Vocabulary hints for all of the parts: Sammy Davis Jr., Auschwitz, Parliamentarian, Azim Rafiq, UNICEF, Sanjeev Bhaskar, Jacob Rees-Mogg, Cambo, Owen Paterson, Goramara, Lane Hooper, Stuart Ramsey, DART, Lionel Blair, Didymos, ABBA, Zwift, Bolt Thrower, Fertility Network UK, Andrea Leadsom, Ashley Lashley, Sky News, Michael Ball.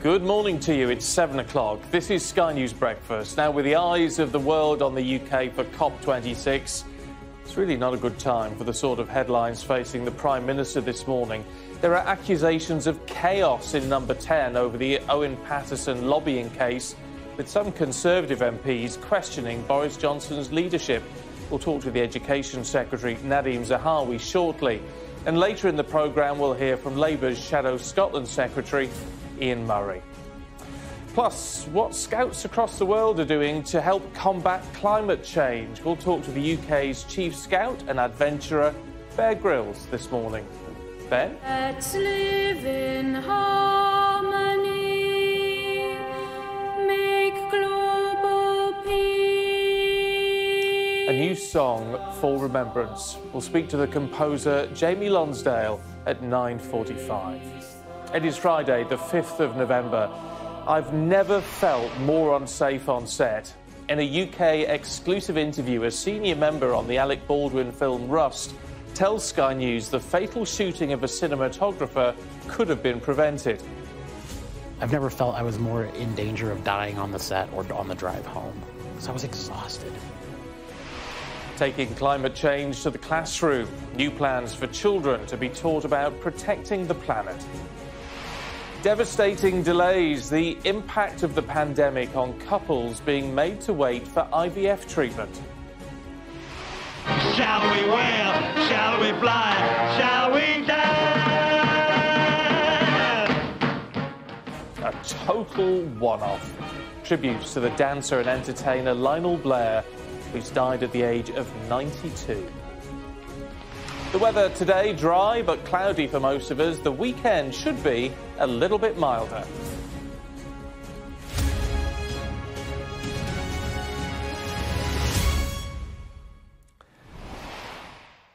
Good morning to you. It's 7 o'clock. This is Sky News Breakfast. Now, with the eyes of the world on the UK for COP26, it's really not a good time for the sort of headlines facing the Prime Minister this morning. There are accusations of chaos in Number 10 over the Owen Paterson lobbying case, with some Conservative MPs questioning Boris Johnson's leadership. We'll talk to the Education Secretary, Nadhim Zahawi, shortly. And later in the programme, we'll hear from Labour's Shadow Scotland Secretary, Ian Murray. Plus, what scouts across the world are doing to help combat climate change. We'll talk to the UK's chief scout and adventurer, Bear Grylls, this morning. Ben? Let's live in harmony, make global peace. A new song for remembrance. We'll speak to the composer, Jamie Lonsdale, at 9:45. It is Friday, the 5th of November. I've never felt more unsafe on set. In a UK exclusive interview, a senior member on the Alec Baldwin film Rust tells Sky News the fatal shooting of a cinematographer could have been prevented. I've never felt I was more in danger of dying on the set or on the drive home, because I was exhausted. Taking climate change to the classroom. New plans for children to be taught about protecting the planet. Devastating delays, the impact of the pandemic on couples being made to wait for IVF treatment. Shall we wail? Shall we fly? Shall we die? A total one-off. Tributes to the dancer and entertainer Lionel Blair, who's died at the age of 92. The weather today, dry but cloudy for most of us. The weekend should be a little bit milder.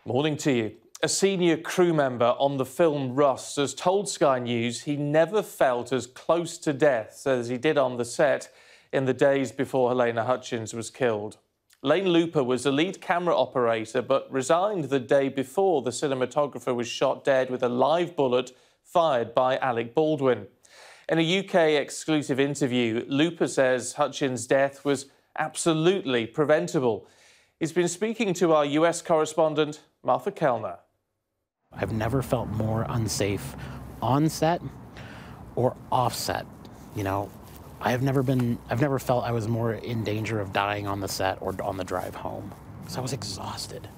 Morning to you. A senior crew member on the film Rust has told Sky News he never felt as close to death as he did on the set in the days before Halyna Hutchins was killed. Lane Hooper was the lead camera operator, but resigned the day before the cinematographer was shot dead with a live bullet fired by Alec Baldwin. In a UK exclusive interview, Hooper says Hutchins' death was absolutely preventable. He's been speaking to our US correspondent, Martha Kellner. I've never felt more unsafe on set or off set, you know. I've never felt I was more in danger of dying on the set or on the drive home, because I was exhausted.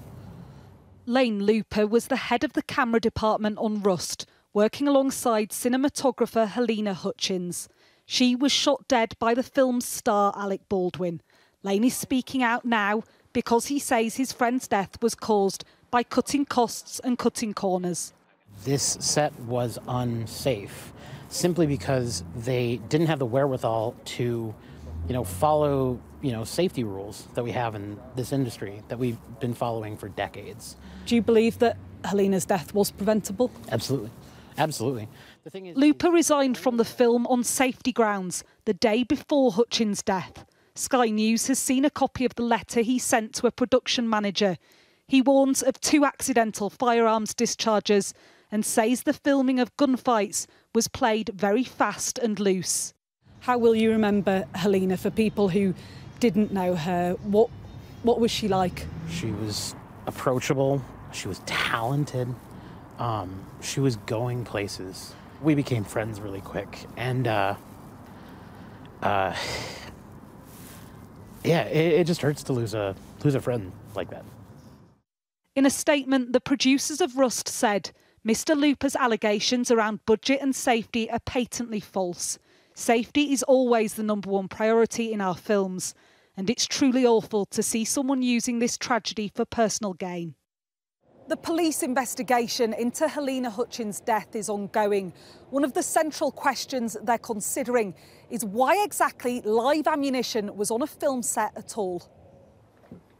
Lane Hooper was the head of the camera department on Rust, working alongside cinematographer Halyna Hutchins. She was shot dead by the film's star Alec Baldwin. Lane is speaking out now because he says his friend's death was caused by cutting costs and cutting corners. This set was unsafe, simply because they didn't have the wherewithal to, follow, safety rules that we have in this industry that we've been following for decades. Do you believe that Halyna's death was preventable? Absolutely. Absolutely. The thing is, Hooper resigned from the film on safety grounds the day before Hutchins' death. Sky News has seen a copy of the letter he sent to a production manager. He warns of 2 accidental firearms discharges and says the filming of gunfights was played very fast and loose. How will you remember Halyna for people who didn't know her? What was she like? She was approachable. She was talented. She was going places. We became friends really quick. And, yeah, it just hurts to lose a friend like that. In a statement, the producers of Rust said, Mr. Hooper's allegations around budget and safety are patently false. Safety is always the #1 priority in our films, and it's truly awful to see someone using this tragedy for personal gain. The police investigation into Halyna Hutchins' death is ongoing. One of the central questions they're considering is why exactly live ammunition was on a film set at all.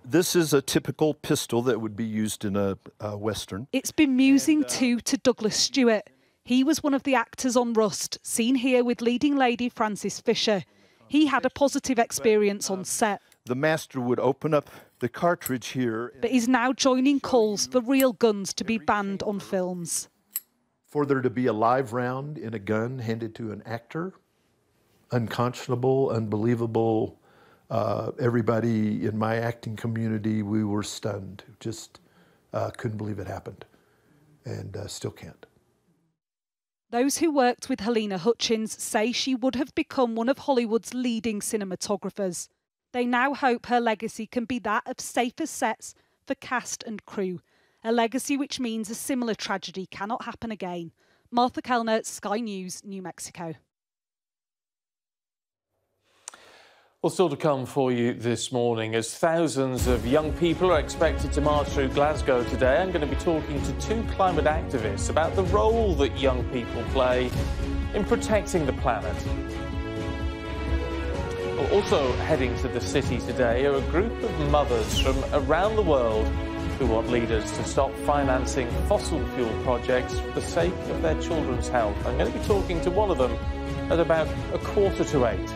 This is a typical pistol that would be used in a Western. It's bemusing too to Douglas Stewart. He was one of the actors on Rust, seen here with leading lady Frances Fisher. He had a positive experience on set. The master would open up the cartridge here. But is now joining calls for real guns to be banned on films. For there to be a live round in a gun handed to an actor unconscionable, unbelievable. Everybody in my acting community, we were stunned. Just couldn't believe it happened, and still can't. Those who worked with Halyna Hutchins say she would have become one of Hollywood's leading cinematographers. They now hope her legacy can be that of safer sets for cast and crew, a legacy which means a similar tragedy cannot happen again. Martha Kellner, Sky News, New Mexico. Well, still to come for you this morning, as thousands of young people are expected to march through Glasgow today, I'm going to be talking to two climate activists about the role that young people play in protecting the planet. Well, also heading to the city today are a group of mothers from around the world who want leaders to stop financing fossil fuel projects for the sake of their children's health. I'm going to be talking to one of them at about 7:45.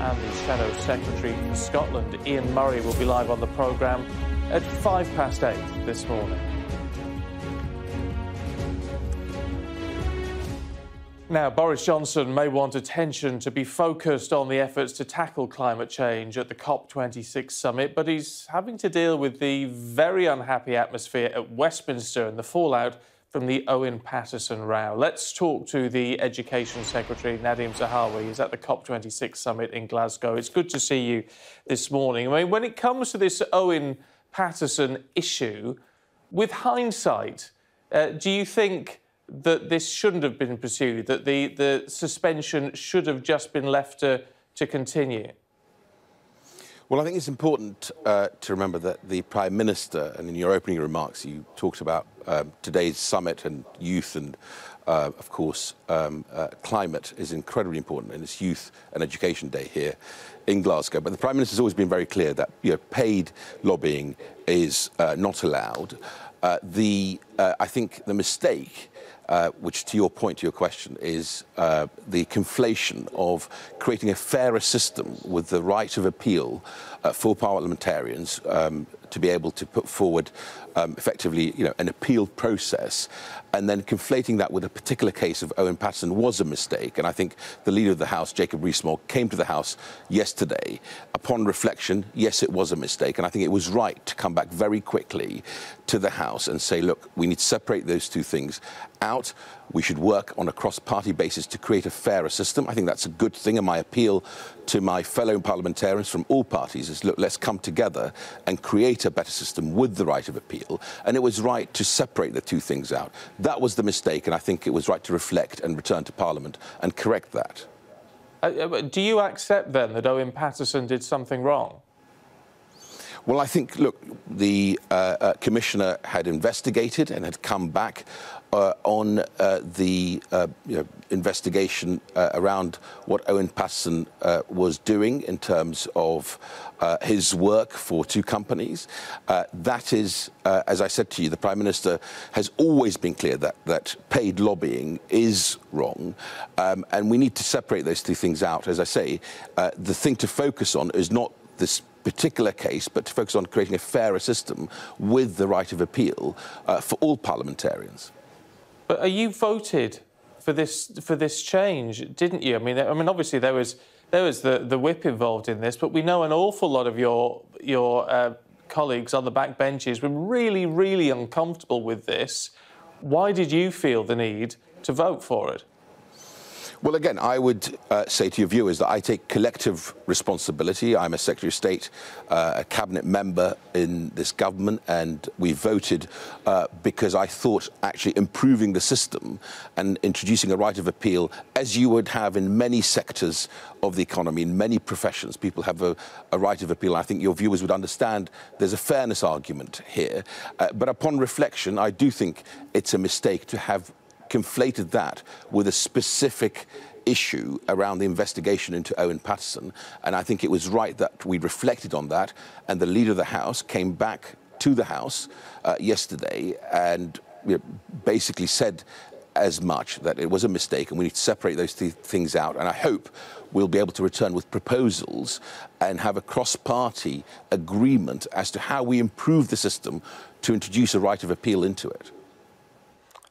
And the Shadow Secretary for Scotland, Ian Murray, will be live on the programme at 8:05 this morning. Now, Boris Johnson may want attention to be focused on the efforts to tackle climate change at the COP26 summit, but he's having to deal with the very unhappy atmosphere at Westminster and the fallout from the Owen Paterson row. Let's talk to the Education Secretary, Nadhim Zahawi, who's at the COP26 summit in Glasgow. It's good to see you this morning. I mean, when it comes to this Owen Paterson issue, with hindsight, do you think that this shouldn't have been pursued, that the suspension should have just been left to continue? Well, I think it's important to remember that the Prime Minister, and in your opening remarks, you talked about today's summit and youth and, of course, climate is incredibly important, and it's Youth and Education Day here in Glasgow. But the Prime Minister's always been very clear that, you know, paid lobbying is not allowed. I think the mistake, which to your point, to your question, is the conflation of creating a fairer system with the right of appeal for parliamentarians to be able to put forward effectively, you know, an appeal process, and then conflating that with a particular case of Owen Paterson was a mistake. And I think the Leader of the House, Jacob Rees-Mogg, came to the House yesterday. Upon reflection, yes, it was a mistake, and I think it was right to come back very quickly to the House and say, look, we need to separate those two things out. We should work on a cross-party basis to create a fairer system. I think that's a good thing, and my appeal to my fellow parliamentarians from all parties is, look, let's come together and create a better system with the right of appeal. And it was right to separate the two things out. That was the mistake, and I think it was right to reflect and return to Parliament and correct that. Do you accept, then, that Owen Paterson did something wrong? Well, I think, look, the Commissioner had investigated and had come back on the you know, investigation around what Owen Paterson was doing in terms of his work for two companies. That is, as I said to you, the Prime Minister has always been clear that, paid lobbying is wrong, and we need to separate those two things out. As I say, the thing to focus on is not this particular case, but to focus on creating a fairer system with the right of appeal for all parliamentarians. But you voted for this change, didn't you? I mean, obviously there was the whip involved in this, but we know an awful lot of your colleagues on the back benches were really, really uncomfortable with this. Why did you feel the need to vote for it? Well, again, I would say to your viewers that I take collective responsibility. I'm a Secretary of State, a Cabinet member in this government, and we voted because I thought actually improving the system and introducing a right of appeal, as you would have in many sectors of the economy, in many professions, people have a right of appeal. I think your viewers would understand there's a fairness argument here. But upon reflection, I do think it's a mistake to have conflated that with a specific issue around the investigation into Owen Paterson, and I think it was right that we reflected on that, and the Leader of the House came back to the House yesterday and basically said as much, that it was a mistake and we need to separate those two things out, and I hope we'll be able to return with proposals and have a cross-party agreement as to how we improve the system to introduce a right of appeal into it.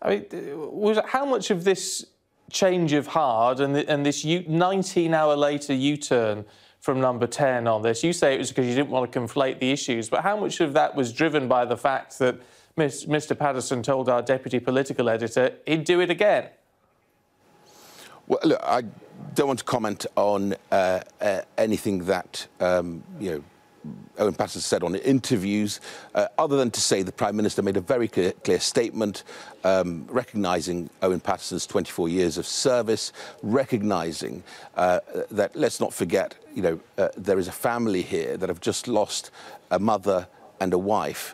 I mean, how much of this change of heart and, this 19-hour later U-turn from number 10 on this? You say it was because you didn't want to conflate the issues, but how much of that was driven by the fact that Mr. Paterson told our deputy political editor he'd do it again? Well, look, I don't want to comment on anything that, Owen Paterson said on interviews, other than to say the Prime Minister made a very clear statement recognising Owen Paterson's 24 years of service, recognising that, let's not forget, there is a family here that have just lost a mother and a wife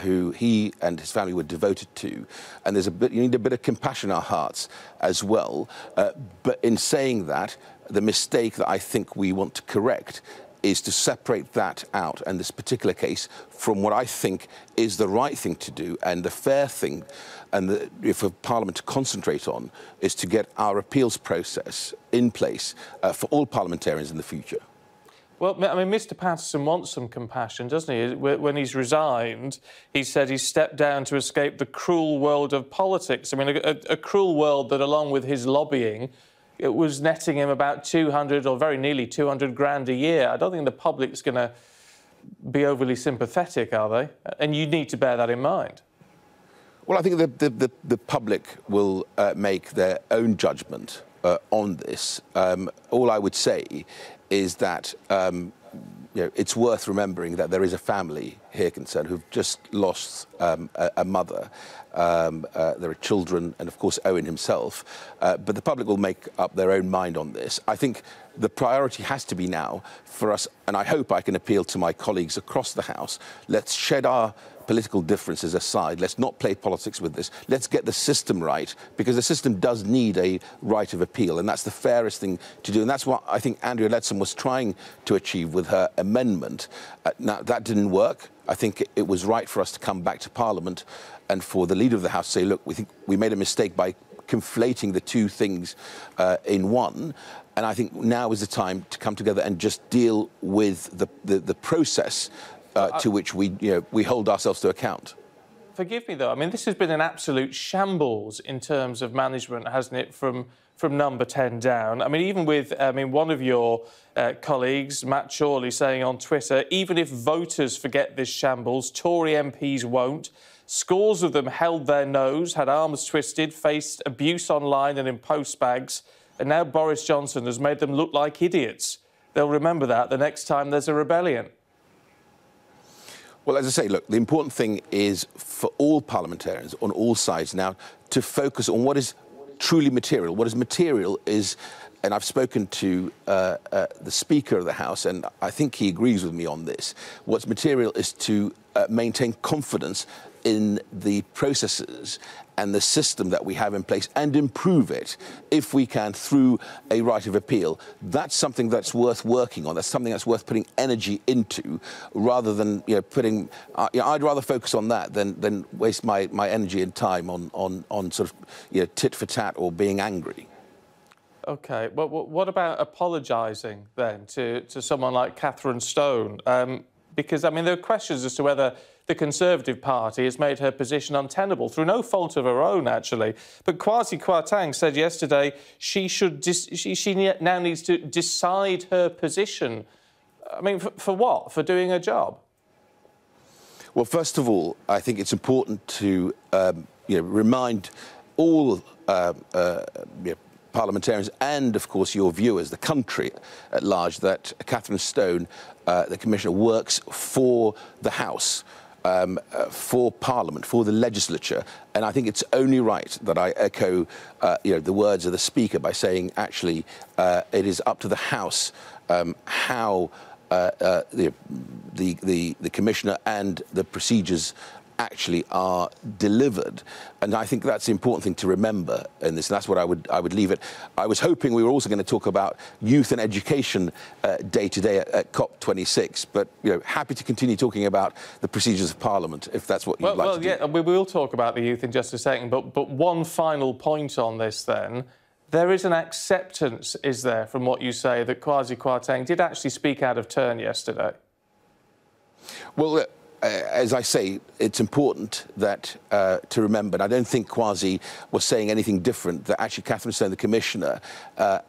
who he and his family were devoted to. And there's a bit, you need a bit of compassion in our hearts as well. But in saying that, the mistake that I think we want to correct is to separate that out, and this particular case, from what I think is the right thing to do and the fair thing, and for Parliament to concentrate on, is to get our appeals process in place for all parliamentarians in the future. Well, I mean, Mr. Paterson wants some compassion, doesn't he? When he's resigned, he said he stepped down to escape the cruel world of politics. I mean, a cruel world that, along with his lobbying, it was netting him about 200 or very nearly 200 grand a year. I don't think the public's going to be overly sympathetic, are they? And you need to bear that in mind. Well, I think the public will make their own judgment on this. All I would say is that it's worth remembering that there is a family here concerned who've just lost a mother. There are children and, of course, Owen himself. But the public will make up their own mind on this. I think the priority has to be now for us, and I hope I can appeal to my colleagues across the House, let's shed our political differences aside. Let's not play politics with this. Let's get the system right, because the system does need a right of appeal, and that's the fairest thing to do. And that's what I think Andrea Leadsom was trying to achieve with her amendment. Now, that didn't work. I think it was right for us to come back to Parliament and for the Leader of the House to say, look, we think we made a mistake by conflating the two things in one. And I think now is the time to come together and just deal with the process to which we hold ourselves to account. Forgive me, though. I mean, this has been an absolute shambles in terms of management, hasn't it, from number 10 down? I mean, even with, one of your colleagues, Matt Chorley, saying on Twitter, even if voters forget this shambles, Tory MPs won't. Scores of them held their nose, had arms twisted, faced abuse online and in postbags, and now Boris Johnson has made them look like idiots. They'll remember that the next time there's a rebellion. Well, as I say, look, the important thing is for all parliamentarians on all sides now to focus on what is truly material. What is material is, and I've spoken to the Speaker of the House, and I think he agrees with me on this, what's material is to maintain confidence in the processes and the system that we have in place and improve it, if we can, through a right of appeal. That's something that's worth working on. That's something that's worth putting energy into, rather than putting... I'd rather focus on that than waste my energy and time on sort of tit for tat or being angry. OK. Well, what about apologising, then, to someone like Catherine Stone? Because, I mean, there are questions as to whether the Conservative Party has made her position untenable, through no fault of her own, actually. But Kwasi Kwarteng said yesterday she now needs to decide her position. I mean, for what? For doing her job? Well, first of all, I think it's important to remind all parliamentarians and, of course, your viewers, the country at large, that Catherine Stone, the Commissioner, works for the House, for Parliament, for the legislature. And I think it's only right that I echo the words of the Speaker by saying, actually, it is up to the House how the Commissioner and the procedures actually are delivered. And I think that's the important thing to remember in this, and that's what I would leave it. I was hoping we were also going to talk about youth and education day to day at COP26, but happy to continue talking about the procedures of Parliament, if that's what you'd like to do. Well, yeah, we will talk about the youth in just a second, but one final point on this, then. There is an acceptance, is there, from what you say, that Kwasi Kwarteng did actually speak out of turn yesterday? Well, as I say, it's important that to remember, and I don't think Kwasi was saying anything different, that actually Catherine Stone, the Commissioner,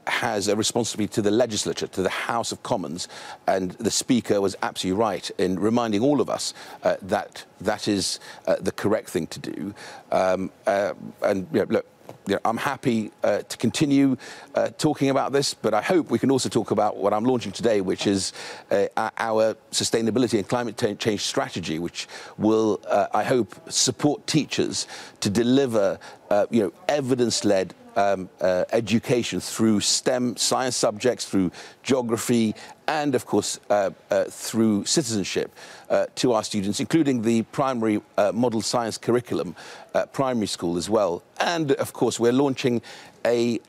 has a responsibility to the legislature, to the House of Commons, and the Speaker was absolutely right in reminding all of us that that is the correct thing to do. And you know, look, you know, I'm happy to continue talking about this, but I hope we can also talk about what I'm launching today, which is our sustainability and climate change strategy, which will, I hope, support teachers to deliver you know, evidence-led education through STEM science subjects, through geography, and of course through citizenship to our students, including the primary model science curriculum at primary school as well. And of course we're launching a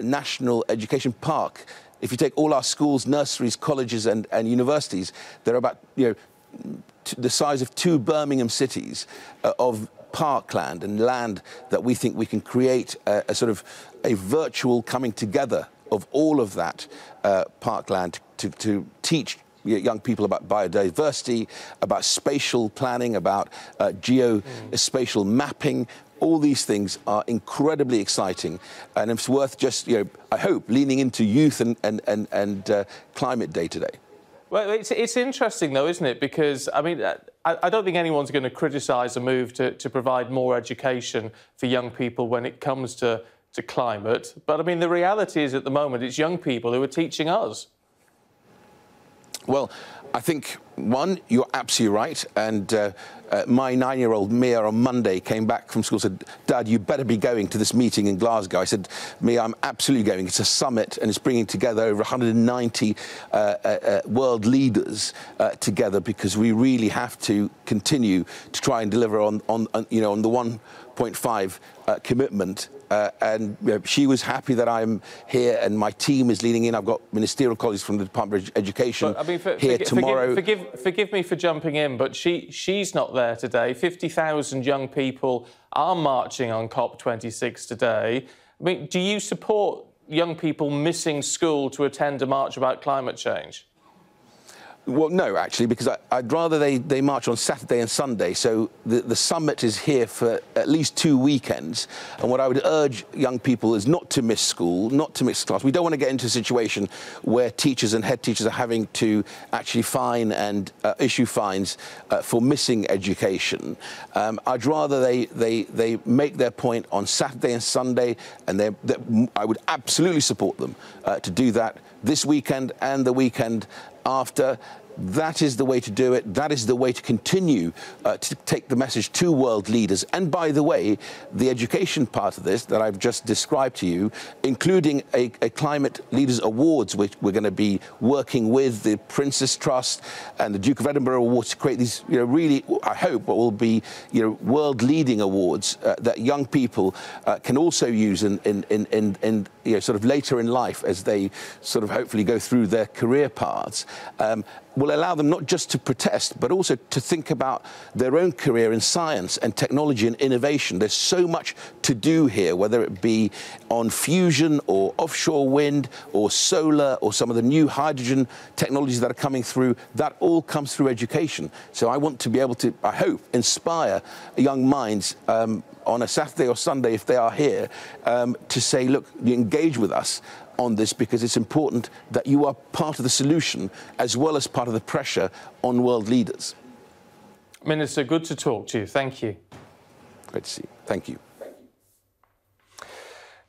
national education park. If you take all our schools, nurseries, colleges and universities, there are about, you know, the size of 2 Birmingham cities of parkland and land that we think we can create a sort of a virtual coming together of all of that parkland to teach young people about biodiversity, about spatial planning, about geospatial mapping. All these things are incredibly exciting, and it's worth just, you know, I hope, leaning into youth and climate day today. Well, it's interesting, though, isn't it? Because, I mean, I don't think anyone's going to criticise a move to provide more education for young people when it comes to climate. But, I mean, the reality is at the moment it's young people who are teaching us. Well, I think, one, you're absolutely right. And my 9-year-old Mia on Monday came back from school and said, "Dad, you better be going to this meeting in Glasgow." I said, "Mia, I'm absolutely going. It's a summit and it's bringing together over 190 world leaders together, because we really have to continue to try and deliver on you know, on the 1.5 commitment." And you know, she was happy that I'm here and my team is leaning in. I've got ministerial colleagues from the Department of Education here tomorrow. Forgive me for jumping in, but she's not there today. 50,000 young people are marching on COP26 today. I mean, do you support young people missing school to attend a march about climate change? Well, no, actually, because I'd rather they march on Saturday and Sunday. So the summit is here for at least 2 weekends. And what I would urge young people is not to miss school, not to miss class. We don't want to get into a situation where teachers and head teachers are having to actually fine and issue fines for missing education. I'd rather they make their point on Saturday and Sunday, and I would absolutely support them to do that this weekend and the weekend after. That is the way to do it. That is the way to continue to take the message to world leaders. And by the way, the education part of this that I've just described to you, including a Climate Leaders Awards, which we're going to be working with the Prince's Trust and the Duke of Edinburgh Awards to create these, you know, really, I hope, what will be, you know, world-leading awards that young people can also use in you know, sort of later in life as they sort of hopefully go through their career paths. Will allow them not just to protest, but also to think about their own career in science and technology and innovation. There's so much to do here, whether it be on fusion or offshore wind or solar or some of the new hydrogen technologies that are coming through. That all comes through education. So I want to be able to, I hope, inspire young minds on a Saturday or Sunday, if they are here, to say, look, you engage with us on this, because it's important that you are part of the solution as well as part of the pressure on world leaders. Minister, good to talk to you. Thank you. Great to see you. Thank you.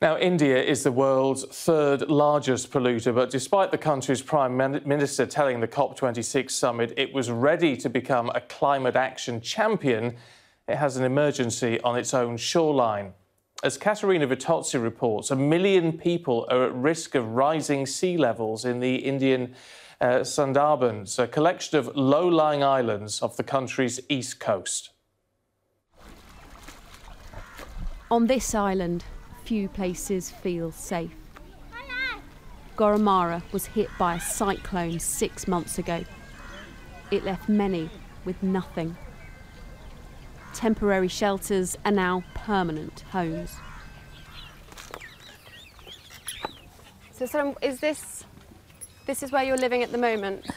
Now, India is the world's 3rd largest polluter, but despite the country's Prime Minister telling the COP26 summit it was ready to become a climate action champion, it has an emergency on its own shoreline. As Katerina Vitozzi reports, 1 million people are at risk of rising sea levels in the Indian Sundarbans, a collection of low-lying islands off the country's east coast. On this island, few places feel safe. Goramara was hit by a cyclone 6 months ago. It left many with nothing. Temporary shelters are now permanent homes. So, is this is where you're living at the moment?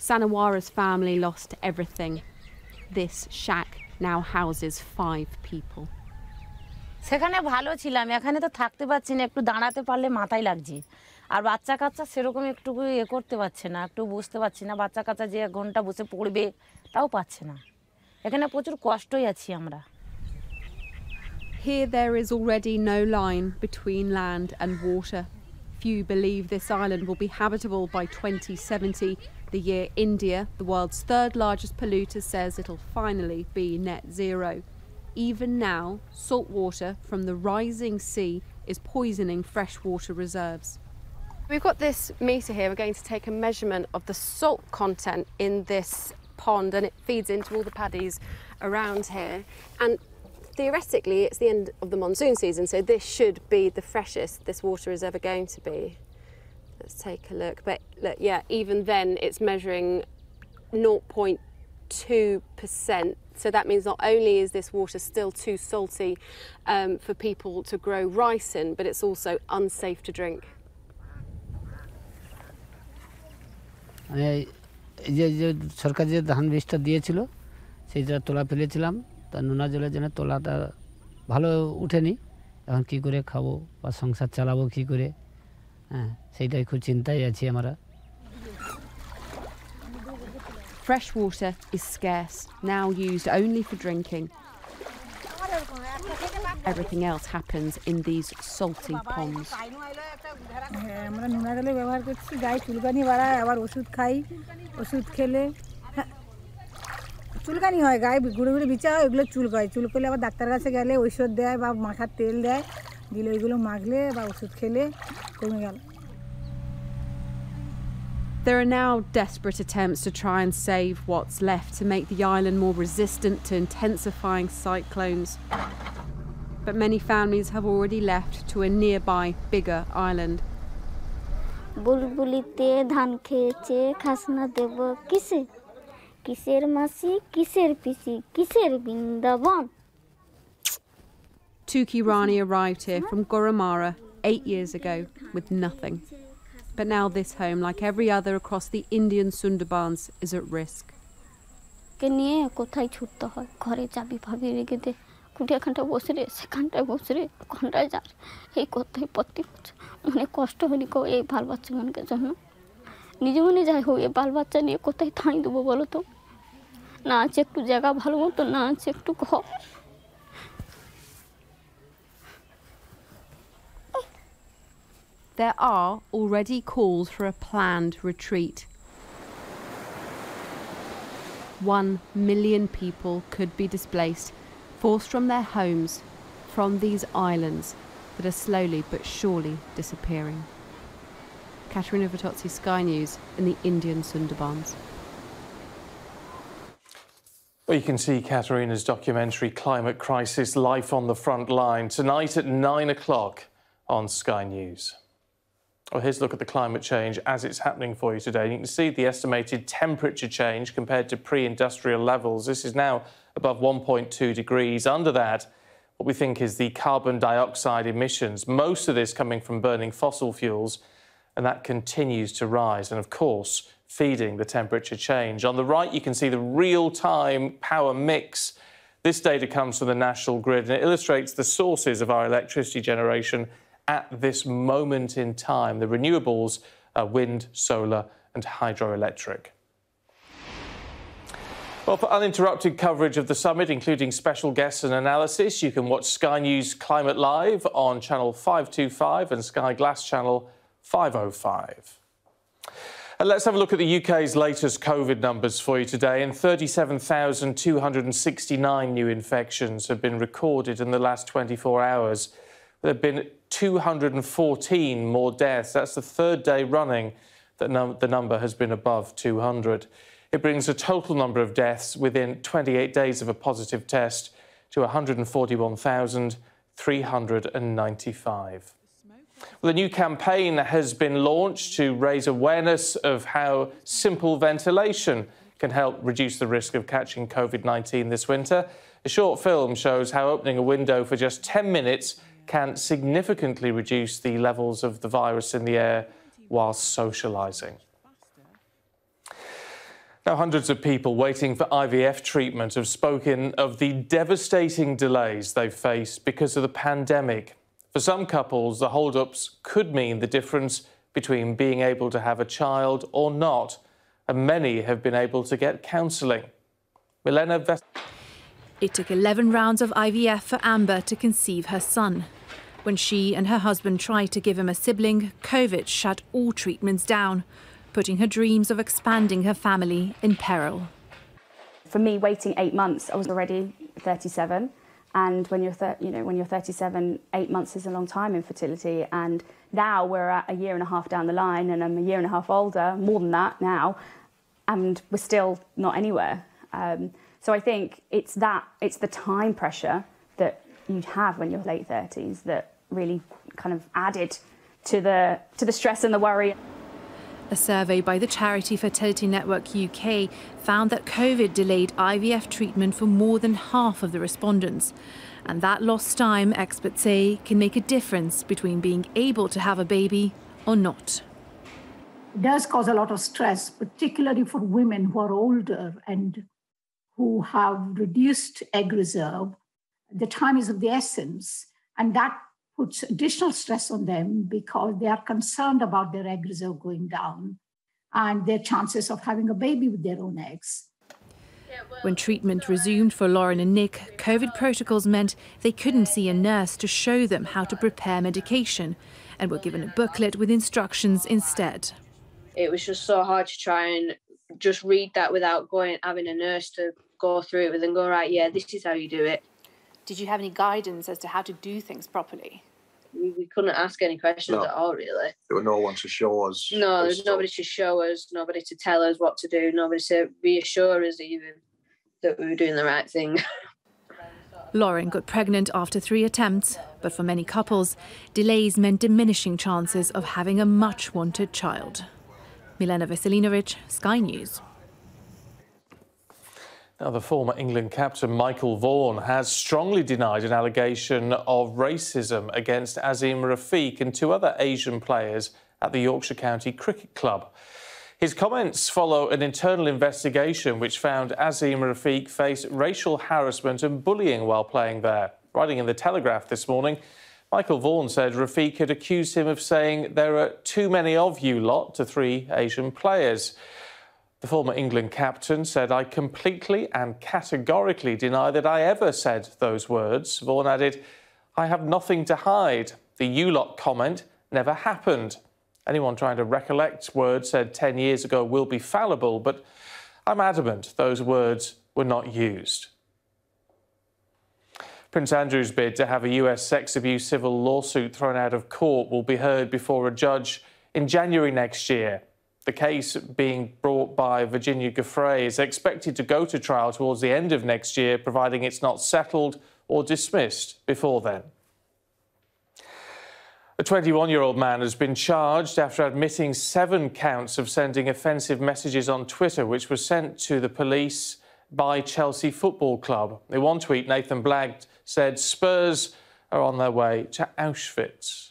Sanawara's family lost everything. This shack now houses 5 people. সেখানে ভালো ছিলাম, এখানে তো থাকতে পারছি না, একটু দাঁড়াতে পারলে মাথায় লাগছে। আর বাচ্চা কাচ্চা সেরকম একটু এ করতে পারছে না, একটু বুঝতে পারছি না, বাচ্চা কাচ্চা যে ঘন্টা বসে পড়বে তাও পাচ্ছে না। এখানে প্রচুর কষ্টই আছি আমরা। Here there is already no line between land and water. Few believe this island will be habitable by 2070, the year India, the world's third largest polluter, says it'll finally be net zero. Even now, salt water from the rising sea is poisoning freshwater reserves. We've got this meter here. We're going to take a measurement of the salt content in this pond, and it feeds into all the paddies around here. And theoretically, it's the end of the monsoon season, so this should be the freshest this water is ever going to be. Let's take a look. But look, yeah, even then, it's measuring 0.2%. So that means not only is this water still too salty for people to grow rice in, but it's also unsafe to drink. সরকার যে ধান বীজটা দিয়েছিল সেইটা তোলা ফেলেছিলাম, তা নোনা জলের জন্য তোলাটা ভালো উঠেনি। এখন কী করে খাবো বা সংসার চালাবো কী করে, হ্যাঁ সেইটাই খুব চিন্তায় আছি আমরা। Fresh water is scarce, now used only for drinking. Everything else happens in these salty ponds. There are now desperate attempts to try and save what's left to make the island more resistant to intensifying cyclones. But many families have already left to a nearby, bigger island. Bulbulite dhan kheche khasna debo kise, kiser masi, kiser pisi, kiser bindavan. Tuki Rani arrived here from Goramara 8 years ago with nothing. But now this home, like every other across the Indian Sundarbans, is at risk. There are already calls for a planned retreat. 1 million people could be displaced, forced from their homes, from these islands that are slowly but surely disappearing. Katerina Vitozzi, Sky News, in the Indian Sundarbans. Well, you can see Katerina's documentary Climate Crisis: Life on the Front Line tonight at 9 o'clock on Sky News. Well, here's a look at the climate change as it's happening for you today. You can see the estimated temperature change compared to pre-industrial levels. This is now above 1.2 degrees. Under that, what we think is the carbon dioxide emissions, most of this coming from burning fossil fuels, and that continues to rise and, of course, feeding the temperature change. On the right, you can see the real-time power mix. This data comes from the National Grid, and it illustrates the sources of our electricity generation at this moment in time. The renewables are wind, solar and hydroelectric. Well, for uninterrupted coverage of the summit, including special guests and analysis, you can watch Sky News Climate Live on Channel 525 and Sky Glass Channel 505. And let's have a look at the UK's latest COVID numbers for you today. And 37,269 new infections have been recorded in the last 24 hours. There have been 214 more deaths. That's the third day running that the number has been above 200. It brings the total number of deaths within 28 days of a positive test to 141,395. Well, a new campaign has been launched to raise awareness of how simple ventilation can help reduce the risk of catching COVID-19 this winter. A short film shows how opening a window for just 10 minutes can significantly reduce the levels of the virus in the air while socialising. Now, hundreds of people waiting for IVF treatment have spoken of the devastating delays they've faced because of the pandemic. For some couples, the hold-ups could mean the difference between being able to have a child or not, and many have been able to get counselling. It took 11 rounds of IVF for Amber to conceive her son. When she and her husband tried to give him a sibling, COVID shut all treatments down, putting her dreams of expanding her family in peril. For me, waiting 8 months, I was already 37, and when you're, when you're 37, 8 months is a long time in fertility. And now we're at a year and a half down the line, and I'm a year and a half older, more than that now, and we're still not anywhere. So I think it's the time pressure that you'd have when you're late 30s that really kind of added to the stress and the worry. A survey by the charity Fertility Network UK found that COVID delayed IVF treatment for more than half of the respondents. And that lost time, experts say, can make a difference between being able to have a baby or not. It does cause a lot of stress, particularly for women who are older and who have reduced egg reserve. The time is of the essence, and that puts additional stress on them because they are concerned about their egg reserve going down and their chances of having a baby with their own eggs. When treatment resumed for Lauren and Nick, COVID protocols meant they couldn't see a nurse to show them how to prepare medication and were given a booklet with instructions instead. It was just so hard to try and just read that without having a nurse to go through it with and go, right, yeah, this is how you do it. Did you have any guidance as to how to do things properly? We couldn't ask any questions at all, really. There was no one to show us. No, there's nobody to show us, nobody to tell us what to do, nobody to reassure us even that we were doing the right thing. Lauren got pregnant after 3 attempts, but for many couples, delays meant diminishing chances of having a much-wanted child. Milena Veselinovic, Sky News. Now, the former England captain Michael Vaughan has strongly denied an allegation of racism against Azim Rafiq and 2 other Asian players at the Yorkshire County Cricket Club. His comments follow an internal investigation which found Azim Rafiq faced racial harassment and bullying while playing there. Writing in The Telegraph this morning, Michael Vaughan said Rafiq had accused him of saying, "There are too many of you lot," to 3 Asian players. The former England captain said, "I completely and categorically deny that I ever said those words." Vaughan added, "I have nothing to hide. The you lot comment never happened. Anyone trying to recollect words said 10 years ago will be fallible, but I'm adamant those words were not used." Prince Andrew's bid to have a US sex abuse civil lawsuit thrown out of court will be heard before a judge in January next year. The case being brought by Virginia Giuffre is expected to go to trial towards the end of next year, providing it's not settled or dismissed before then. A 21-year-old man has been charged after admitting 7 counts of sending offensive messages on Twitter, which were sent to the police by Chelsea Football Club. In one tweet, Nathan Black said Spurs are on their way to Auschwitz.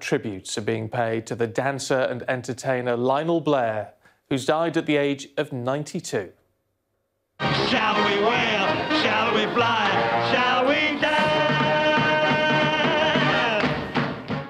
Tributes are being paid to the dancer and entertainer Lionel Blair, who's died at the age of 92. Shall we wail? Shall we fly? Shall we dance?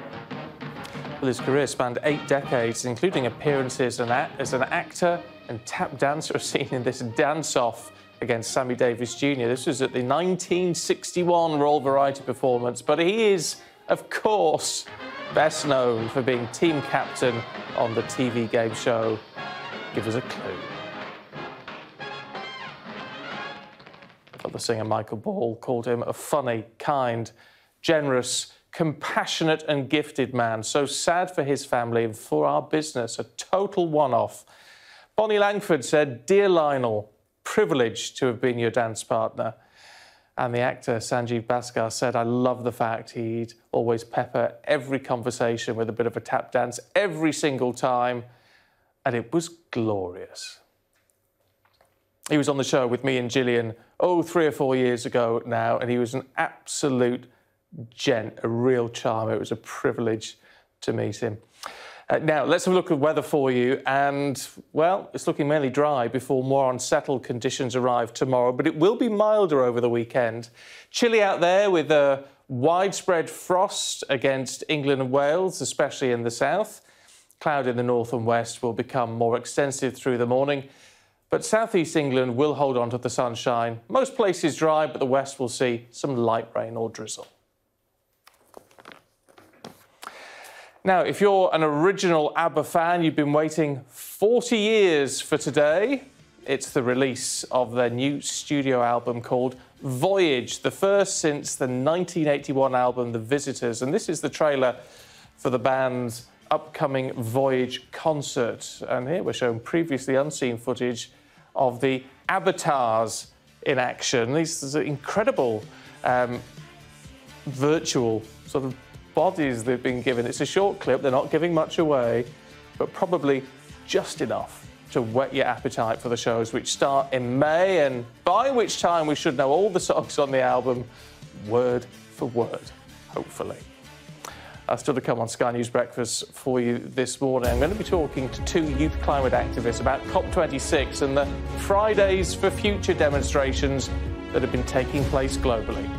Well, his career spanned 8 decades, including appearances as an actor and tap dancer, seen in this dance-off against Sammy Davis Jr. This was at the 1961 Royal Variety performance, but he is, of course, best known for being team captain on the TV game show Give Us a Clue. The singer Michael Ball called him a funny, kind, generous, compassionate and gifted man. So sad for his family and for our business, a total one-off. Bonnie Langford said, "Dear Lionel, privileged to have been your dance partner." And the actor Sanjeev Bhaskar said, "I love the fact he'd always pepper every conversation with a bit of a tap dance every single time, and it was glorious." He was on the show with me and Gillian, 3 or 4 years ago now, and he was an absolute gent, a real charmer. It was a privilege to meet him. Now, let's have a look at weather for you. And, well, it's looking mainly dry before more unsettled conditions arrive tomorrow. But it will be milder over the weekend. Chilly out there with widespread frost against England and Wales, especially in the south. Cloud in the north and west will become more extensive through the morning. But southeast England will hold on to the sunshine. Most places dry, but the west will see some light rain or drizzle. Now, if you're an original ABBA fan, you've been waiting 40 years for today. It's the release of their new studio album called Voyage, the first since the 1981 album The Visitors. And this is the trailer for the band's upcoming Voyage concert. And here we're shown previously unseen footage of the avatars in action. These are incredible virtual sort of bodies they've been given. It's a short clip, they're not giving much away, but probably just enough to whet your appetite for the shows, which start in May, and by which time we should know all the songs on the album, word for word, hopefully. Still to come on Sky News Breakfast for you this morning, I'm going to be talking to two youth climate activists about COP26 and the Fridays for Future demonstrations that have been taking place globally.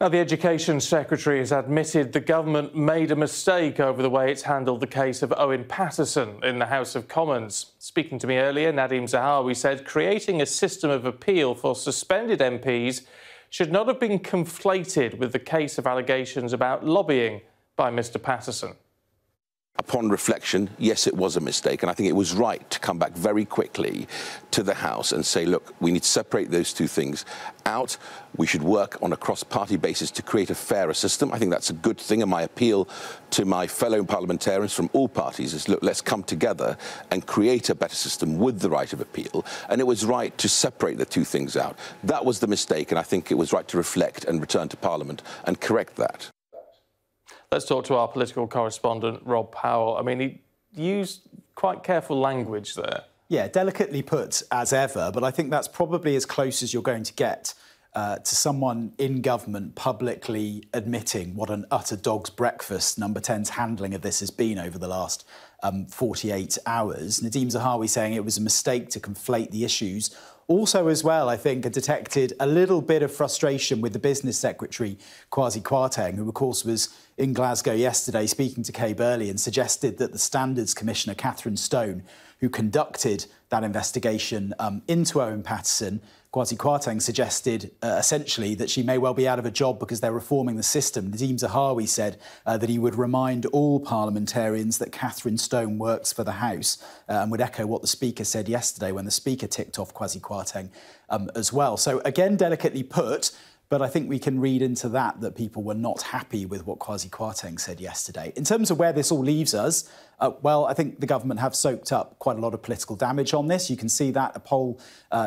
Now, the Education Secretary has admitted the government made a mistake over the way it's handled the case of Owen Paterson in the House of Commons. Speaking to me earlier, Nadhim Zahawi said creating a system of appeal for suspended MPs should not have been conflated with the case of allegations about lobbying by Mr Paterson. upon reflection, yes, it was a mistake, and I think it was right to come back very quickly to the House and say, look, we need to separate those two things out. We should work on a cross-party basis to create a fairer system. I think that's a good thing, and my appeal to my fellow parliamentarians from all parties is, look, let's come together and create a better system with the right of appeal, and it was right to separate the two things out. That was the mistake, and I think it was right to reflect and return to Parliament and correct that. Let's talk to our political correspondent, Rob Powell. I mean, he used quite careful language there. Yeah, delicately put as ever, but I think that's probably as close as you're going to get to someone in government publicly admitting what an utter dog's breakfast Number 10's handling of this has been over the last 48 hours. Nadhim Zahawi saying it was a mistake to conflate the issues. Also as well, I think, I detected a little bit of frustration with the business secretary, Kwasi Kwarteng, who, of course, was in Glasgow yesterday speaking to Kay Burley and suggested that the Standards Commissioner, Catherine Stone, who conducted that investigation into Owen Paterson, Kwasi Kwarteng suggested, essentially, that she may well be out of a job because they're reforming the system. Nadhim Zahawi said that he would remind all parliamentarians that Catherine Stone works for the House and would echo what the Speaker said yesterday when the Speaker ticked off Kwasi Kwarteng as well. So, again, delicately put, but I think we can read into that that people were not happy with what Kwasi Kwarteng said yesterday. In terms of where this all leaves us, well, I think the government have soaked up quite a lot of political damage on this. You can see that a poll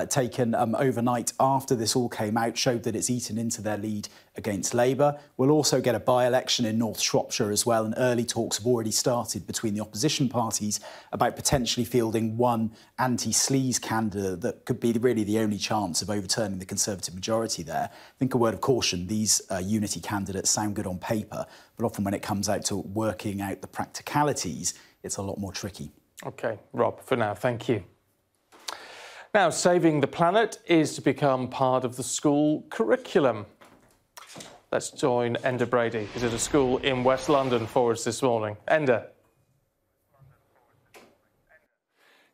taken overnight after this all came out showed that it's eaten into their lead against Labour. We'll also get a by-election in North Shropshire as well, and early talks have already started between the opposition parties about potentially fielding one anti-sleaze candidate that could be really the only chance of overturning the Conservative majority there. I think a word of caution, these unity candidates sound good on paper, but often when it comes out to working out the practicalities, it's a lot more tricky. OK, Rob, for now, thank you. Now, saving the planet is to become part of the school curriculum. Let's join Enda Brady, who's at a school in West London for us this morning. Enda.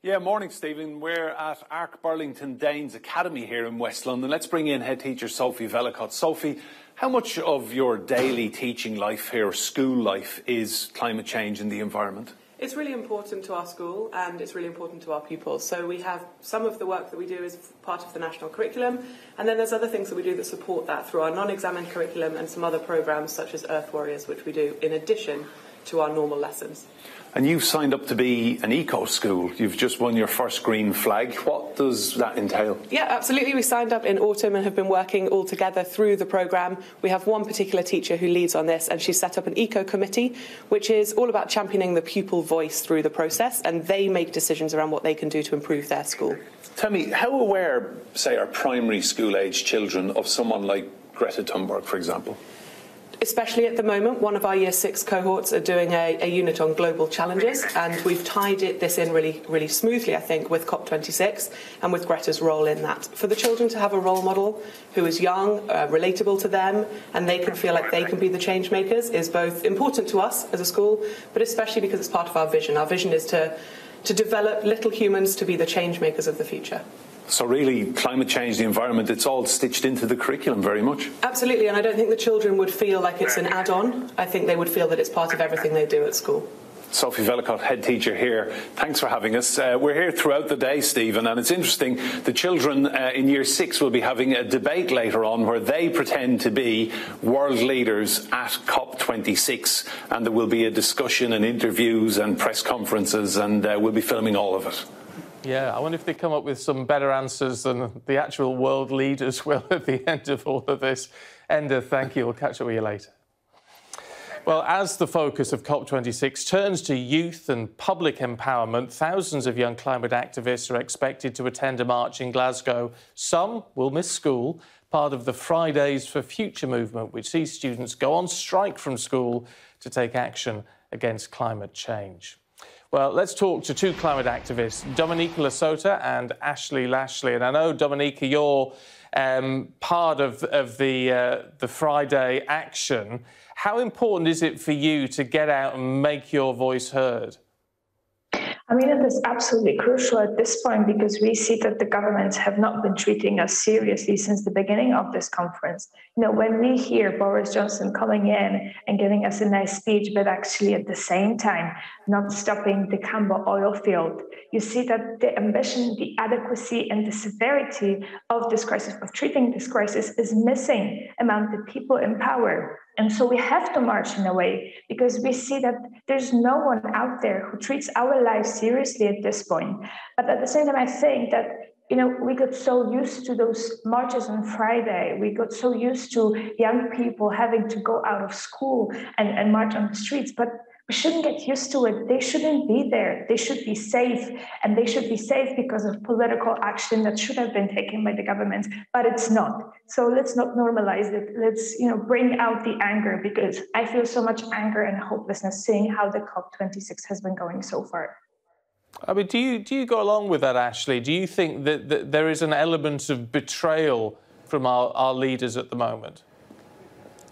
Yeah, morning, Stephen. We're at Ark Burlington Danes Academy here in West London. Let's bring in head teacher Sophie Vellacott. Sophie, how much of your daily teaching life here, school life, is climate change and the environment? It's really important to our school and it's really important to our pupils. So we have some of the work that we do is part of the national curriculum, and then there's other things that we do that support that through our non-examined curriculum and some other programmes such as Earth Warriors, which we do in addition to our normal lessons. And you've signed up to be an eco school. You've just won your first green flag. What does that entail? Yeah, absolutely. We signed up in autumn and have been working all together through the programme. We have one particular teacher who leads on this, and she's set up an eco committee, which is all about championing the pupil voice through the process, and they make decisions around what they can do to improve their school. Tell me, how aware, say, are primary school age children of someone like Greta Thunberg, for example? Especially at the moment, one of our Year 6 cohorts are doing a unit on global challenges, and we've tied this in really smoothly, I think, with COP26 and with Greta's role in that. For the children to have a role model who is young, relatable to them, and they can feel like they can be the change makers is both important to us as a school, but especially because it's part of our vision. Our vision is to develop little humans to be the change makers of the future. So really, climate change, the environment, it's all stitched into the curriculum very much. Absolutely, and I don't think the children would feel like it's an add-on. I think they would feel that it's part of everything they do at school. Sophie Vellacott, head teacher here. Thanks for having us. We're here throughout the day, Stephen, and it's interesting. The children in Year 6 will be having a debate later on where they pretend to be world leaders at COP26, and there will be a discussion and interviews and press conferences, and we'll be filming all of it. Yeah, I wonder if they come up with some better answers than the actual world leaders will at the end of all of this. Enda, thank you. We'll catch up with you later. Well, as the focus of COP26 turns to youth and public empowerment, thousands of young climate activists are expected to attend a march in Glasgow. Some will miss school, part of the Fridays for Future movement, which sees students go on strike from school to take action against climate change. Well, let's talk to two climate activists, Dominika Lasota and Ashley Lashley. And I know, Dominika, you're part of the Friday action. How important is it for you to get out and make your voice heard? I mean, it is absolutely crucial at this point because we see that the governments have not been treating us seriously since the beginning of this conference. You know, when we hear Boris Johnson coming in and giving us a nice speech, but actually at the same time, not stopping the Cambo oil field, you see that the ambition, the adequacy and the severity of this crisis, of treating this crisis is missing among the people in power. And so we have to march in a way because we see that there's no one out there who treats our lives seriously at this point. But at the same time, I think that, you know, we got so used to those marches on Friday. We got so used to young people having to go out of school and march on the streets. But we shouldn't get used to it. They shouldn't be there. They should be safe. And they should be safe because of political action that should have been taken by the government, but it's not. So let's not normalize it. Let's, you know, bring out the anger because I feel so much anger and hopelessness seeing how the COP26 has been going so far. I mean, do you go along with that, Ashley? Do you think that there is an element of betrayal from our leaders at the moment?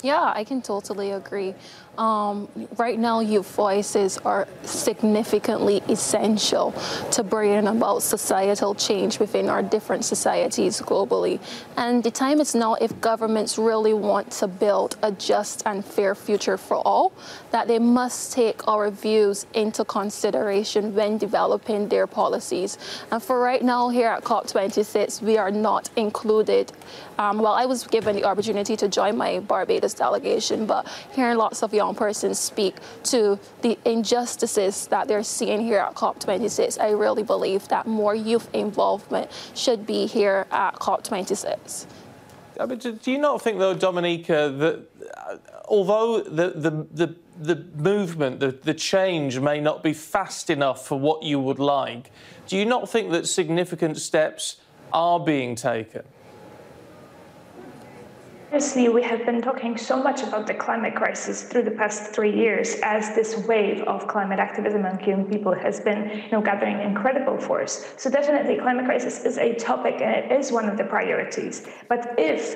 Yeah, I can totally agree. Right now, youth voices are significantly essential to bringing about societal change within our different societies globally. And the time is now if governments really want to build a just and fair future for all, that they must take our views into consideration when developing their policies. And for right now here at COP26, we are not included. Well, I was given the opportunity to join my Barbados delegation, but hearing lots of young persons speak to the injustices that they're seeing here at COP26. I really believe that more youth involvement should be here at COP26. I mean, do you not think, though, Dominika, that although the movement, the change may not be fast enough for what you would like, do you not think that significant steps are being taken? Obviously, we have been talking so much about the climate crisis through the past 3 years as this wave of climate activism among young people has been, you know, gathering incredible force. So definitely climate crisis is a topic and it is one of the priorities. But if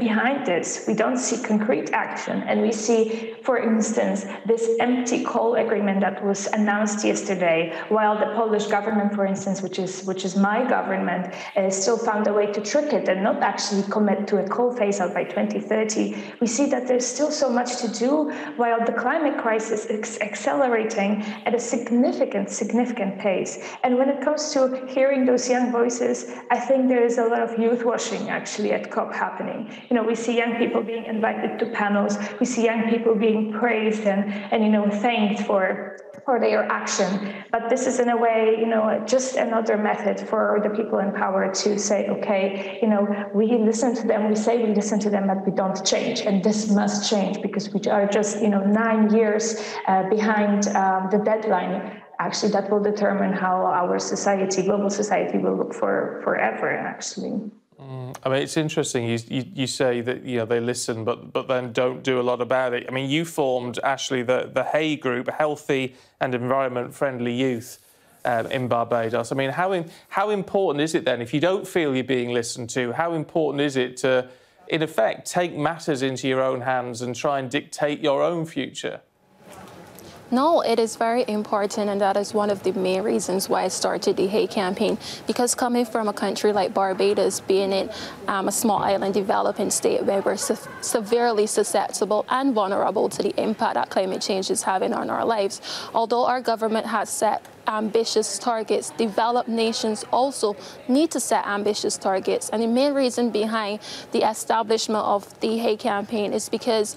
behind this we don't see concrete action and we see, for instance, this empty coal agreement that was announced yesterday, while the Polish government, for instance, which is my government, still found a way to trick it and not actually commit to a coal phase-out by 2030, we see that there's still so much to do while the climate crisis is accelerating at a significant pace. And when it comes to hearing those young voices, I think there is a lot of youth washing actually at COP happening. You know, we see young people being invited to panels, we see young people being praised and you know, thanked for their action. But this is in a way, you know, just another method for the people in power to say, okay, you know, we listen to them, we say we listen to them, but we don't change. And this must change because we are just, you know, 9 years behind the deadline. Actually, that will determine how our society, global society, will look for forever, actually. I mean, it's interesting you say that, you know, they listen but then don't do a lot about it. I mean, you formed, Ashley, the Hay Group, Healthy and Environment Friendly Youth in Barbados. I mean, how important is it then, if you don't feel you're being listened to, how important is it to, in effect, take matters into your own hands and try and dictate your own future? No, it is very important, and that is one of the main reasons why I started the Hay campaign, because coming from a country like Barbados, being in a small island developing state where we're severely susceptible and vulnerable to the impact that climate change is having on our lives, although our government has set ambitious targets, developed nations also need to set ambitious targets. And the main reason behind the establishment of the Hay campaign is because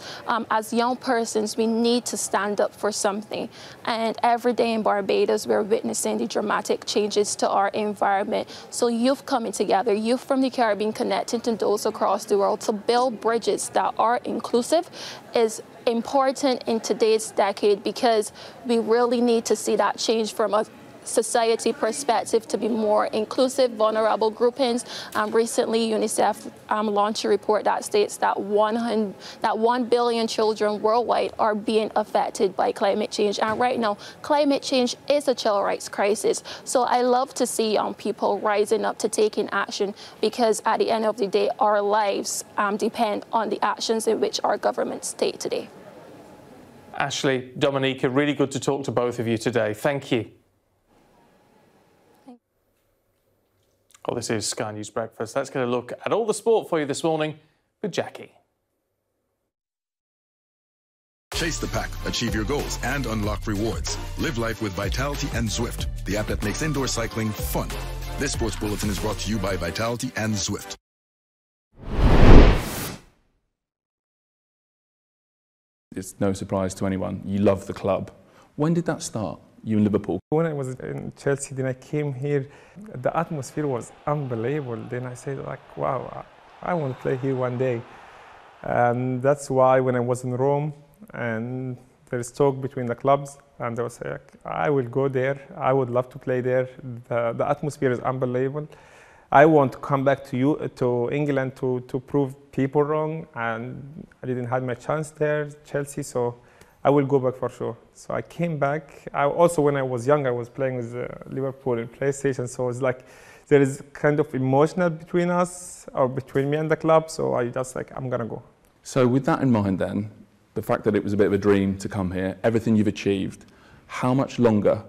as young persons, we need to stand up for something. And every day in Barbados, we're witnessing the dramatic changes to our environment. So youth coming together, youth from the Caribbean connecting to those across the world to build bridges that are inclusive is important in today's decade, because we really need to see that change from a society perspective to be more inclusive, vulnerable groupings. Recently, UNICEF launched a report that states that 1 billion children worldwide are being affected by climate change. And right now, climate change is a child rights crisis. So I love to see young people rising up to taking action, because at the end of the day, our lives depend on the actions in which our governments take today. Ashley, Dominika, really good to talk to both of you today. Thank you. Well, this is Sky News Breakfast. Let's get a look at all the sport for you this morning with Jackie. Chase the pack, achieve your goals, and unlock rewards. Live life with Vitality and Zwift, the app that makes indoor cycling fun. This sports bulletin is brought to you by Vitality and Zwift. It's no surprise to anyone. You love the club. When did that start, you in Liverpool? When I was in Chelsea, then I came here, the atmosphere was unbelievable. Then I said, like, wow, I want to play here one day. And that's why when I was in Rome, and there is talk between the clubs, and I was like, I will go there. I would love to play there. The atmosphere is unbelievable. I want to come back to England to prove people wrong, and I didn't have my chance there, Chelsea, so I will go back for sure. So I came back. I also, when I was young, I was playing with Liverpool in PlayStation, so it's like there is kind of emotional between us, or between me and the club, so I just like, I'm gonna go. So with that in mind then, the fact that it was a bit of a dream to come here, everything you've achieved, how much longer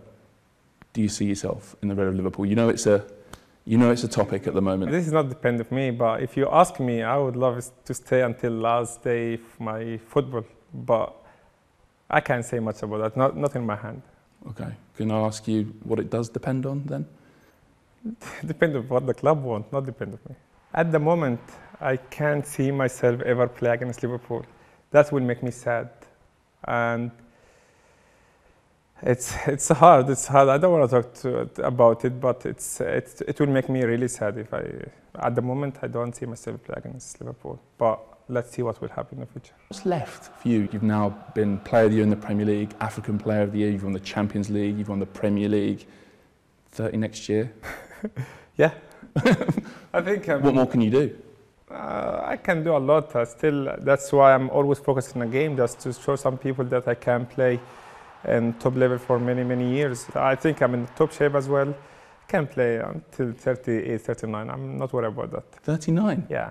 do you see yourself in the red of Liverpool? You know it's a topic at the moment. This is not dependent on me, but if you ask me, I would love to stay until last day of my football, but I can't say much about that, not in my hand. Okay, can I ask you what it does depend on then? Depends on what the club wants, not depend on me. At the moment, I can't see myself ever play against Liverpool. That will make me sad. And It's hard. I don't want to talk about it, but it will make me really sad if at the moment, I don't see myself playing against Liverpool. But let's see what will happen in the future. What's left for you? You've now been Player of the Year in the Premier League, African Player of the Year, you've won the Champions League, you've won the Premier League. 30 next year? Yeah. I think. What more can you do? I can do a lot. That's why I'm always focused on the game, just to show some people that I can play and top level for many, many years. I think I'm in top shape as well. Can play until 38, 39. I'm not worried about that. 39? Yeah.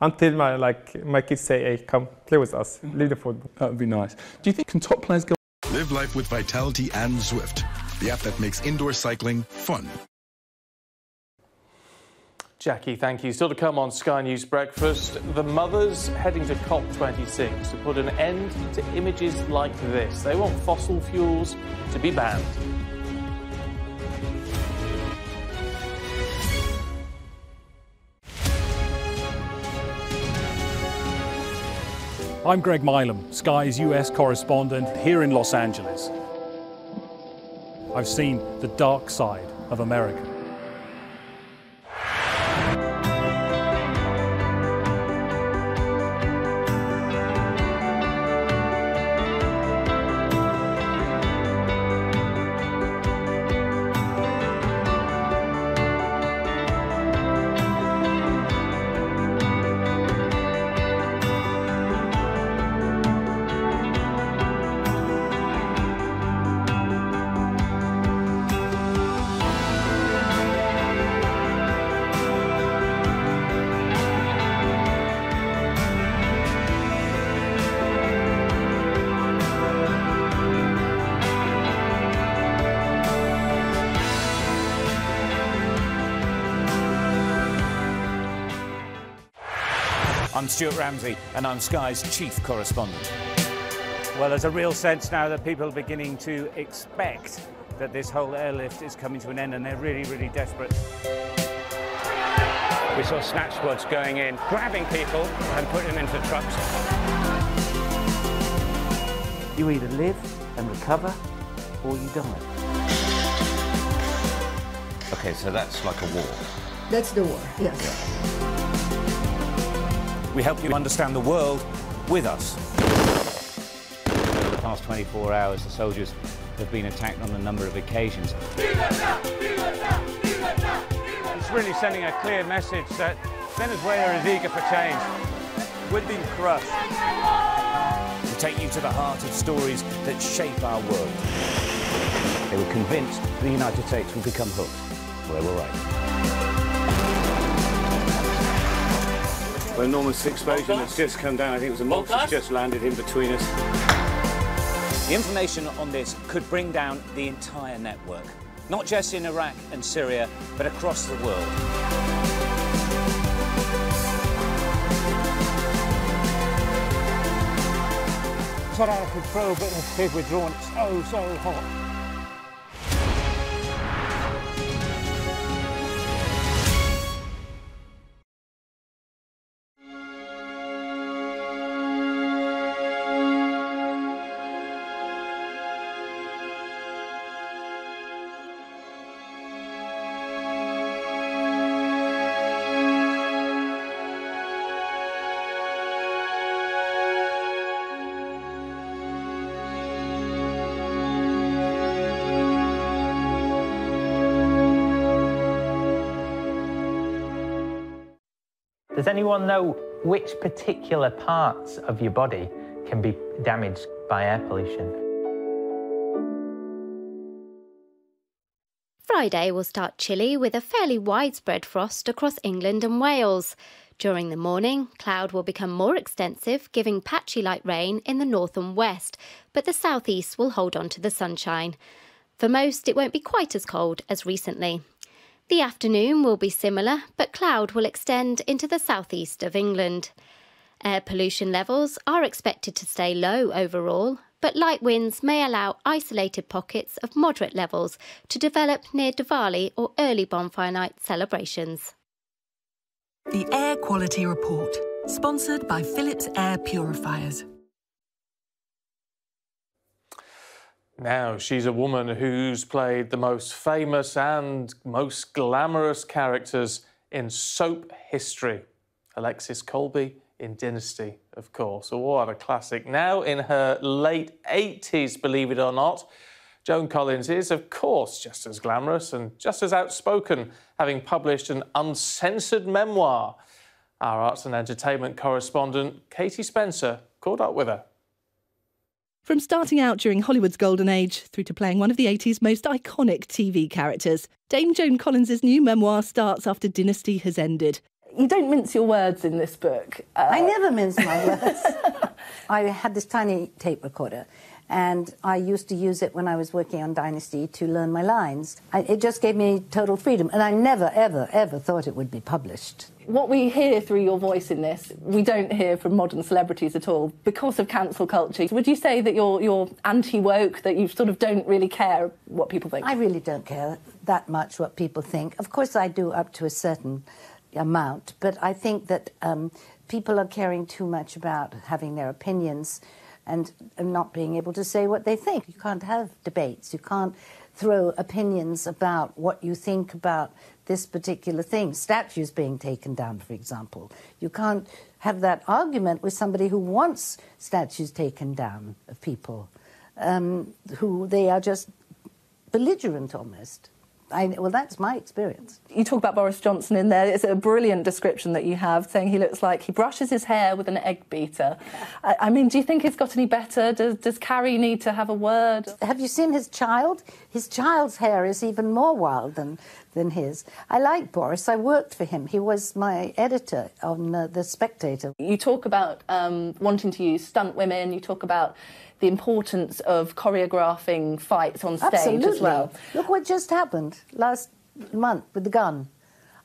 Until my kids say, hey, come play with us, leave the football. That would be nice. Do you think can top players go? Live life with Vitality and Zwift, the app that makes indoor cycling fun. Jackie, thank you. Still to come on Sky News Breakfast, the mothers heading to COP26 to put an end to images like this. They want fossil fuels to be banned. I'm Greg Milam, Sky's US correspondent here in Los Angeles. I've seen the dark side of America. I'm Stuart Ramsey, and I'm Sky's chief correspondent. Well, there's a real sense now that people are beginning to expect that this whole airlift is coming to an end, and they're really, really desperate. We saw snatch squads going in, grabbing people and putting them into trucks. You either live and recover, or you die. OK, so that's like a war. That's the war, yes. Yeah. We help you understand the world with us. For the past 24 hours, the soldiers have been attacked on a number of occasions. It's really sending a clear message that Venezuela is eager for change. We've been crushed. We'll take you to the heart of stories that shape our world. They were convinced the United States would become hooked. Well, they were right. An enormous explosion has just come down. I think it was a monster that's just landed in between us. The information on this could bring down the entire network. not just in Iraq and Syria, but across the world. I don't know if it's true, but this kid with drawn, it's so hot. Does anyone know which particular parts of your body can be damaged by air pollution? Friday will start chilly with a fairly widespread frost across England and Wales. During the morning, cloud will become more extensive, giving patchy light rain in the north and west, but the southeast will hold on to the sunshine. For most, it won't be quite as cold as recently. The afternoon will be similar, but cloud will extend into the southeast of England. Air pollution levels are expected to stay low overall, but light winds may allow isolated pockets of moderate levels to develop near Diwali or early bonfire night celebrations. The Air Quality Report, sponsored by Philips Air Purifiers. Now, she's a woman who's played the most famous and most glamorous characters in soap history. Alexis Colby in Dynasty, of course. What a classic. Now, in her late 80s, believe it or not, Joan Collins is, of course, just as glamorous and just as outspoken, having published an uncensored memoir. Our arts and entertainment correspondent, Katie Spencer, caught up with her. From starting out during Hollywood's golden age through to playing one of the 80s most iconic TV characters, Dame Joan Collins's new memoir starts after Dynasty has ended. You don't mince your words in this book. I never mince my words. I had this tiny tape recorder and I used to use it when I was working on Dynasty to learn my lines. It just gave me total freedom and I never, ever, ever thought it would be published. What we hear through your voice in this, we don't hear from modern celebrities at all because of cancel culture. Would you say that you're anti-woke, that you sort of don't really care what people think? I really don't care that much what people think. Of course I do up to a certain amount, but I think that people are caring too much about having their opinions and not being able to say what they think. You can't have debates. You can't throw opinions about what you think about this particular thing. Statues being taken down, for example. You can't have that argument with somebody who wants statues taken down of people, who they are just belligerent almost. Well, that's my experience. You talk about Boris Johnson in there. It's a brilliant description that you have, saying he looks like he brushes his hair with an egg beater. I mean, do you think it's got any better? Does Carrie need to have a word? Have you seen his child? His child's hair is even more wild than his. I like Boris. I worked for him. He was my editor on The Spectator. You talk about wanting to use stunt women. You talk about the importance of choreographing fights on stage. Absolutely. As well. Look what just happened last month with the gun.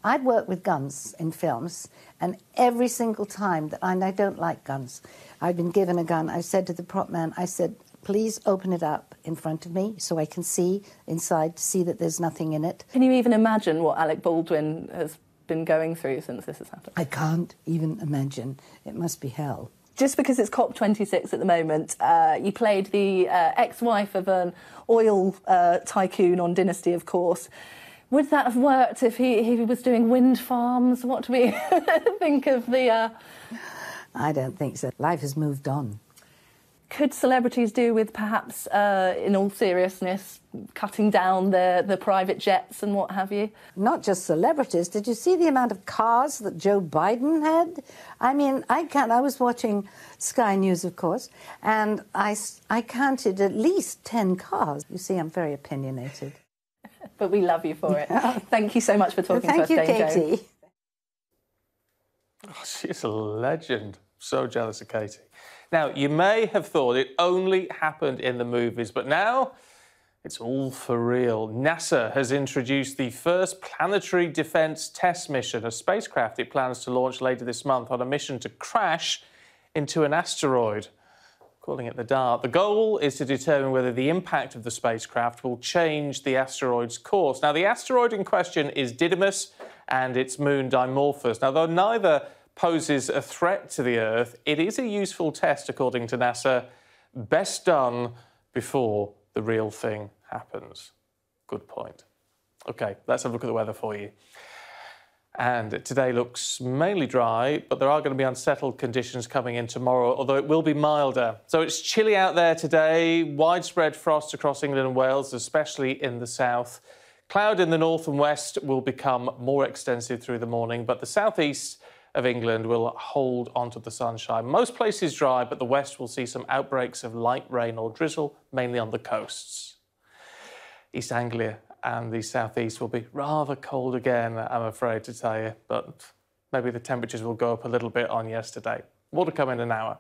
I've worked with guns in films, and every single time, and I don't like guns, I've been given a gun. I said to the prop man, I said, please open it up in front of me so I can see inside to see that there's nothing in it. Can you even imagine what Alec Baldwin has been going through since this has happened? I can't even imagine. It must be hell. Just because it's COP26 at the moment, you played the ex-wife of an oil tycoon on Dynasty, of course. Would that have worked if he was doing wind farms? What do we think of the... I don't think so. Life has moved on. Could celebrities do with perhaps, in all seriousness, cutting down their private jets and what have you? Not just celebrities. Did you see the amount of cars that Joe Biden had? I mean, I was watching Sky News, of course, and I counted at least 10 cars. You see, I'm very opinionated. But we love you for it. Thank you so much for talking to us, Dame Joan. Thank you, Katie. Oh, she's a legend. So jealous of Katie. Now, you may have thought it only happened in the movies, but now It's all for real. NASA has introduced the first planetary defense test mission, a spacecraft it plans to launch later this month on a mission to crash into an asteroid, calling it the DART. The goal is to determine whether the impact of the spacecraft will change the asteroid's course. Now, the asteroid in question is Didymos and its moon Dimorphos. Now, though neither poses a threat to the Earth, it is a useful test, according to NASA, best done before the real thing happens. Good point. OK, let's have a look at the weather for you. And today looks mainly dry, but there are going to be unsettled conditions coming in tomorrow, although it will be milder. So it's chilly out there today, widespread frost across England and Wales, especially in the south. Cloud in the north and west will become more extensive through the morning, but the southeast of England will hold onto the sunshine. Most places dry, but the west will see some outbreaks of light rain or drizzle, mainly on the coasts. East Anglia and the southeast will be rather cold again, I'm afraid to tell you, but maybe the temperatures will go up a little bit on yesterday. More to come in an hour.